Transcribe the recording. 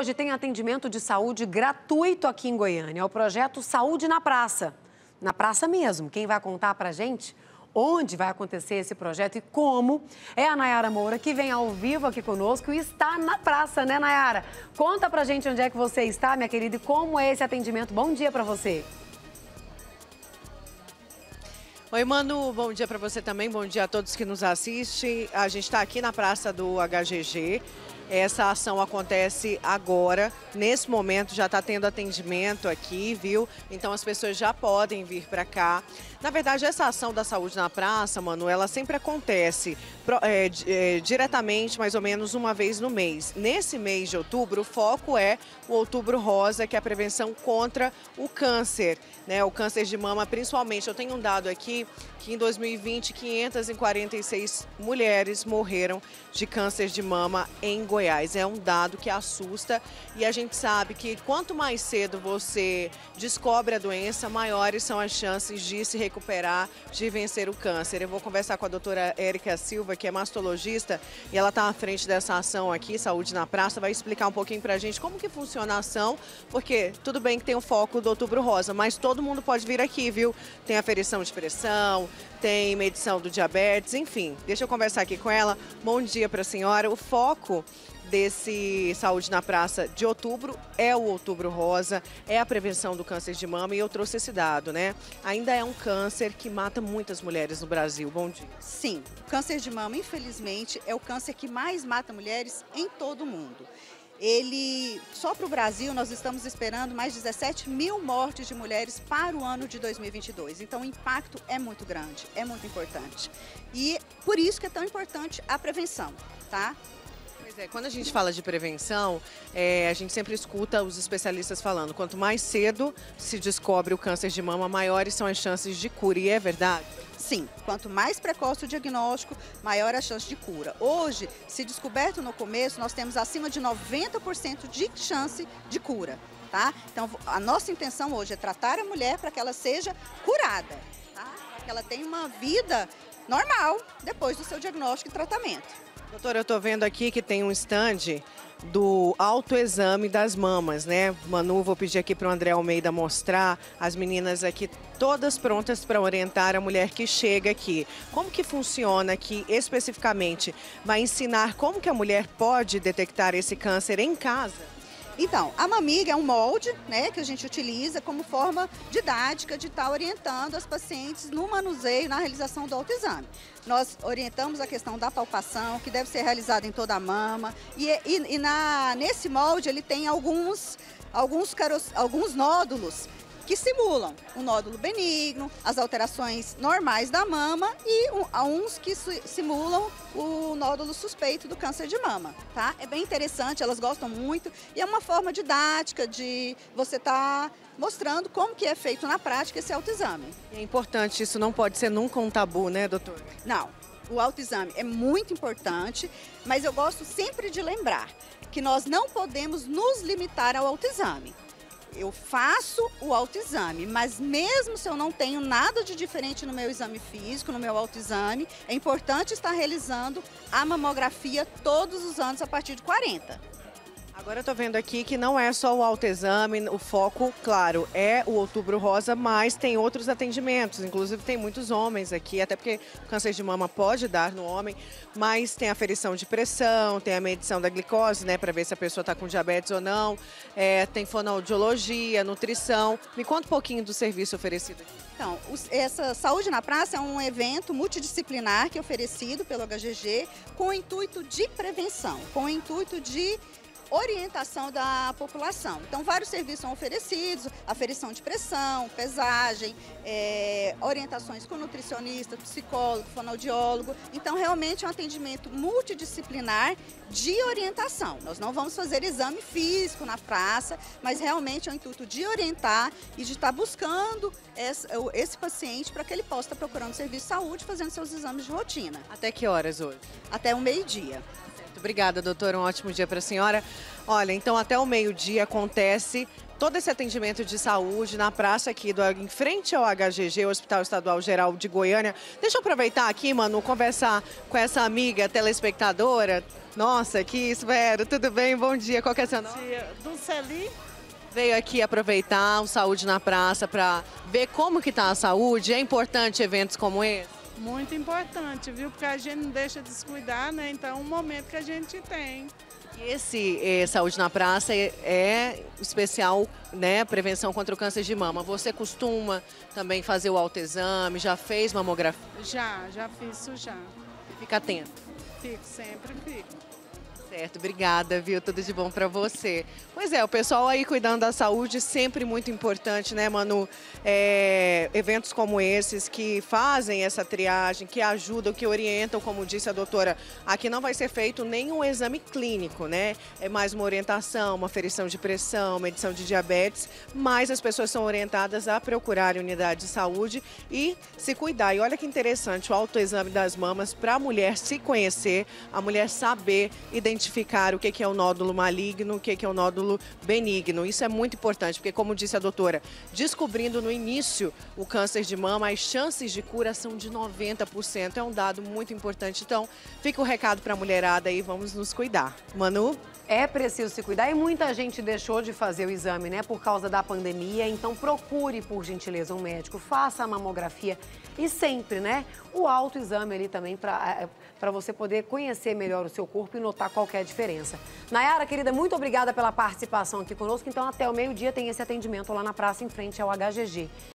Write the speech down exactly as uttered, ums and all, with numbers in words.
Hoje tem atendimento de saúde gratuito aqui em Goiânia. É o projeto Saúde na Praça. Na praça mesmo. Quem vai contar pra gente onde vai acontecer esse projeto e como é a Nayara Moura, que vem ao vivo aqui conosco e está na praça, né, Nayara? Conta pra gente onde é que você está, minha querida, e como é esse atendimento. Bom dia pra você. Oi, Manu, bom dia para você também, bom dia a todos que nos assistem. A gente está aqui na Praça do H G G, essa ação acontece agora, nesse momento já está tendo atendimento aqui, viu? Então as pessoas já podem vir para cá. Na verdade, essa ação da Saúde na Praça, Manu, ela sempre acontece é, é, diretamente, mais ou menos uma vez no mês. Nesse mês de outubro, o foco é o Outubro Rosa, que é a prevenção contra o câncer, né? O câncer de mama, principalmente. Eu tenho um dado aqui que em dois mil e vinte, quinhentas e quarenta e seis mulheres morreram de câncer de mama em Goiás. É um dado que assusta e a gente sabe que quanto mais cedo você descobre a doença, maiores são as chances de se recuperar, de vencer o câncer. Eu vou conversar com a doutora Érica Silva, que é mastologista, e ela está à frente dessa ação aqui, Saúde na Praça, vai explicar um pouquinho pra gente como que funciona a ação, porque tudo bem que tem o foco do Outubro Rosa, mas todo mundo pode vir aqui, viu? Tem aferição de pressão, tem medição do diabetes, enfim. Deixa eu conversar aqui com ela. Bom dia para a senhora. O foco desse Saúde na Praça de outubro é o Outubro Rosa, é a prevenção do câncer de mama e eu trouxe esse dado, né? Ainda é um câncer que mata muitas mulheres no Brasil. Bom dia. Sim, o câncer de mama, infelizmente, é o câncer que mais mata mulheres em todo o mundo. Ele, só para o Brasil, nós estamos esperando mais dezessete mil mortes de mulheres para o ano de dois mil e vinte e dois. Então, o impacto é muito grande, é muito importante. E por isso que é tão importante a prevenção, tá? Pois é, quando a gente fala de prevenção, é, a gente sempre escuta os especialistas falando, quanto mais cedo se descobre o câncer de mama, maiores são as chances de cura. E é verdade? Sim, quanto mais precoce o diagnóstico, maior a chance de cura. Hoje, se descoberto no começo, nós temos acima de noventa por cento de chance de cura, tá? Então, a nossa intenção hoje é tratar a mulher para que ela seja curada, tá? Para que ela tenha uma vida normal depois do seu diagnóstico e tratamento. Doutora, eu tô vendo aqui que tem um stand do autoexame das mamas, né? Manu, vou pedir aqui para o André Almeida mostrar as meninas aqui todas prontas para orientar a mulher que chega aqui. Como que funciona aqui especificamente? Vai ensinar como que a mulher pode detectar esse câncer em casa? Então, a mamiga é um molde, né, que a gente utiliza como forma didática de estar orientando as pacientes no manuseio, na realização do autoexame. Nós orientamos a questão da palpação, que deve ser realizada em toda a mama. E, e, e na, nesse molde ele tem alguns, alguns, caros, alguns nódulos que simulam um nódulo benigno, as alterações normais da mama e uns que simulam o nódulo suspeito do câncer de mama, tá? É bem interessante, elas gostam muito e é uma forma didática de você estar tá mostrando como que é feito na prática esse autoexame. É importante, isso não pode ser nunca um tabu, né, doutora? Não, o autoexame é muito importante, mas eu gosto sempre de lembrar que nós não podemos nos limitar ao autoexame. Eu faço o autoexame, mas mesmo se eu não tenho nada de diferente no meu exame físico, no meu autoexame, é importante estar realizando a mamografia todos os anos a partir de quarenta. Agora eu estou vendo aqui que não é só o autoexame, o foco, claro, é o Outubro Rosa, mas tem outros atendimentos, inclusive tem muitos homens aqui, até porque o câncer de mama pode dar no homem, mas tem a aferição de pressão, tem a medição da glicose, né, para ver se a pessoa está com diabetes ou não, é, tem fonoaudiologia, nutrição. Me conta um pouquinho do serviço oferecido aqui. Então, essa Saúde na Praça é um evento multidisciplinar que é oferecido pelo H G G com o intuito de prevenção, com o intuito de orientação da população. Então, vários serviços são oferecidos, aferição de pressão, pesagem, é, orientações com nutricionista, psicólogo, fonoaudiólogo. Então, realmente é um atendimento multidisciplinar de orientação. Nós não vamos fazer exame físico na praça, mas realmente é o intuito de orientar e de estar buscando esse, esse paciente para que ele possa estar procurando serviço de saúde, fazendo seus exames de rotina. Até que horas hoje? Até o meio-dia. Obrigada, doutora. Um ótimo dia para a senhora. Olha, então até o meio-dia acontece todo esse atendimento de saúde na praça aqui, do, em frente ao H G G, Hospital Estadual Geral de Goiânia. Deixa eu aproveitar aqui, Manu, conversar com essa amiga telespectadora. Nossa, que espero. Tudo bem? Bom dia. Qual que é seu nome? Bom dia. Duceli. Veio aqui aproveitar o Saúde na Praça para ver como que tá a saúde. É importante eventos como esse? Muito importante, viu? Porque a gente não deixa de se cuidar, né? Então é um momento que a gente tem. Esse é, Saúde na Praça é, é especial, né? Prevenção contra o câncer de mama. Você costuma também fazer o autoexame? Já fez mamografia? Já, já fiz isso já. Fica atento. Fico, sempre fico. Certo, obrigada, viu? Tudo de bom pra você. Pois é, o pessoal aí cuidando da saúde, sempre muito importante, né, Manu? É, eventos como esses que fazem essa triagem, que ajudam, que orientam, como disse a doutora, aqui não vai ser feito nenhum exame clínico, né? É mais uma orientação, uma aferição de pressão, medição de diabetes, mas as pessoas são orientadas a procurar a unidade de saúde e se cuidar. E olha que interessante, o autoexame das mamas para a mulher se conhecer, a mulher saber identificar identificar o que é o nódulo maligno, o que é o nódulo benigno. Isso é muito importante, porque como disse a doutora, descobrindo no início o câncer de mama, as chances de cura são de noventa por cento. É um dado muito importante. Então, fica o recado para a mulherada aí, vamos nos cuidar. Manu? É preciso se cuidar e muita gente deixou de fazer o exame, né, por causa da pandemia. Então, procure, por gentileza, um médico, faça a mamografia e sempre, né, o autoexame ali também para para você poder conhecer melhor o seu corpo e notar qualquer diferença. Nayara, querida, muito obrigada pela participação aqui conosco. Então, até o meio-dia tem esse atendimento lá na praça, em frente ao H G G.